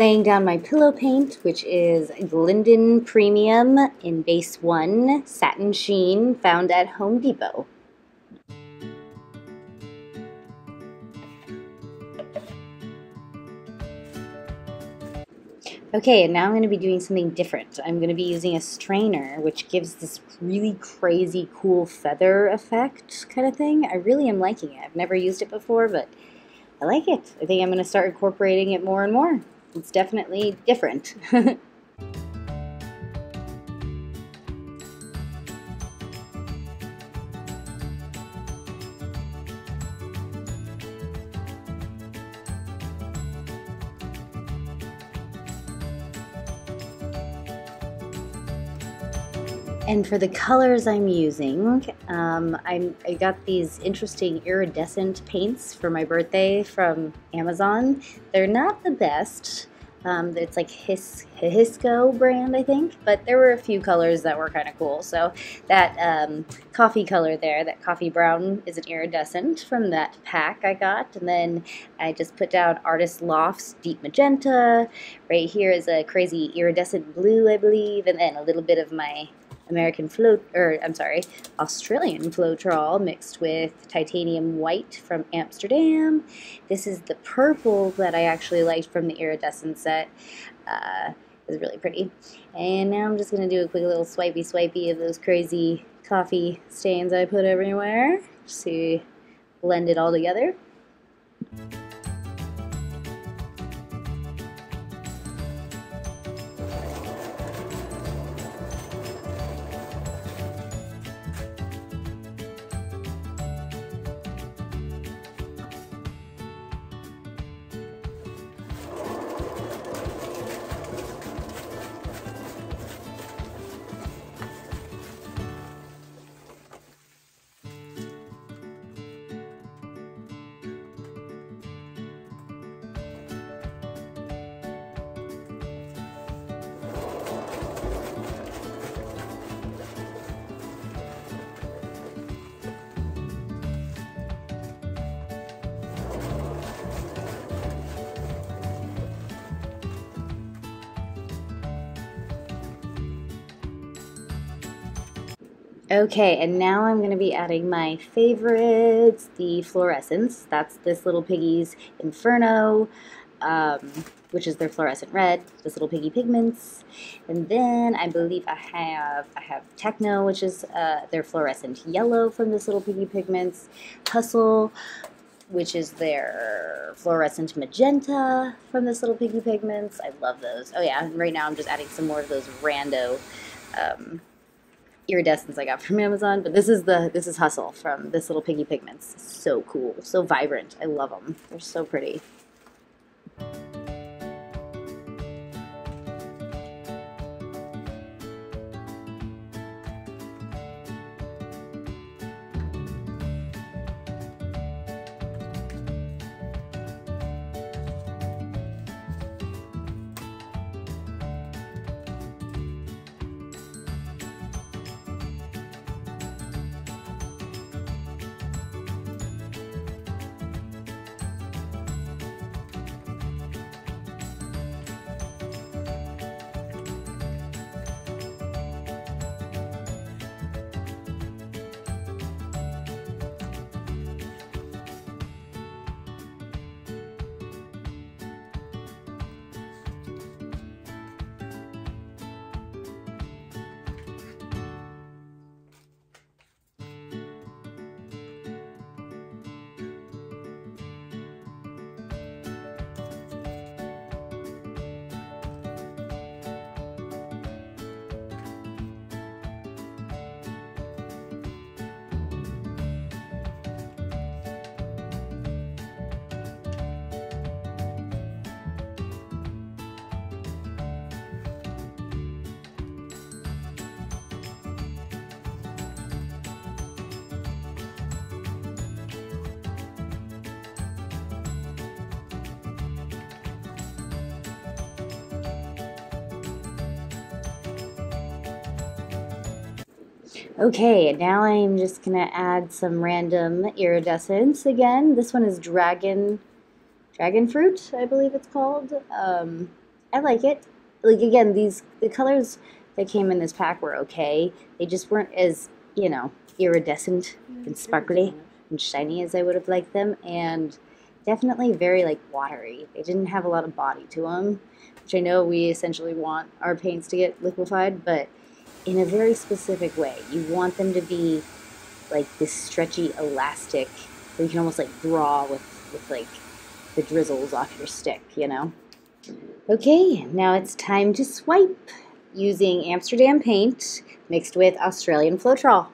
laying down my pillow paint, which is Glidden Premium in base 1 satin sheen, found at Home Depot. Okay, and now I'm going to be doing something different. I'm going to be using a strainer, which gives this really crazy cool feather effect kind of thing. I really am liking it. I've never used it before, but I like it. I think I'm going to start incorporating it more and more. It's definitely different. And for the colors I'm using, I got these interesting iridescent paints for my birthday from Amazon. They're not the best. It's like Hisco brand, I think, but there were a few colors that were kind of cool. So that coffee color there, that coffee brown, is an iridescent from that pack I got. And then I just put down Artist Lofts Deep Magenta. Right here is a crazy iridescent blue, I believe, and then a little bit of my Australian Floetrol mixed with titanium white from Amsterdam. This is the purple that I actually liked from the iridescent set. It was really pretty. And now I'm just going to do a quick little swipey of those crazy coffee stains I put everywhere to blend it all together. Okay, and now I'm going to be adding my favorites, the fluorescents. That's This Little Piggy's Inferno, which is their fluorescent red, This Little Piggy Pigments. And then I believe I have Techno, which is their fluorescent yellow from This Little Piggy Pigments. Hustle, which is their fluorescent magenta from This Little Piggy Pigments. I love those. Oh yeah, and right now I'm just adding some more of those rando iridescents I got from Amazon, but this is Hustle from This Little Piggy Pigments. So cool, so vibrant. I love them. They're so pretty. Okay, now I'm just going to add some random iridescents again. This one is dragon fruit, I believe it's called. I like it. Like, again, the colors that came in this pack were okay. They just weren't as, you know, iridescent and sparkly and shiny as I would have liked them, and definitely very, like, watery. They didn't have a lot of body to them, which I know we essentially want our paints to get liquefied, but in a very specific way. You want them to be, like, this stretchy, elastic, where you can almost, like, draw with like, the drizzles off your stick, you know? Okay, now it's time to swipe using Amsterdam paint mixed with Australian Floetrol.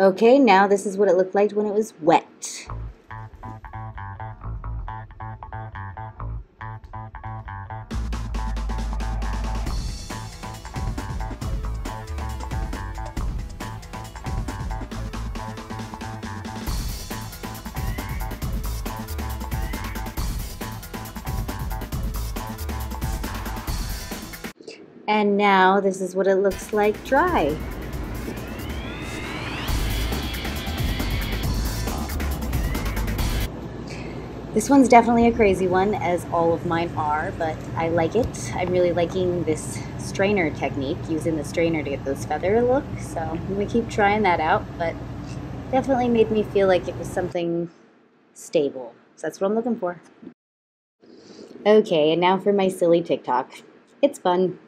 Okay, now this is what it looked like when it was wet. And now this is what it looks like dry. This one's definitely a crazy one, as all of mine are, but I like it. I'm really liking this strainer technique, using the strainer to get those feather look, so I'm gonna keep trying that out, but definitely made me feel like it was something stable. So that's what I'm looking for. Okay, and now for my silly TikTok. It's fun.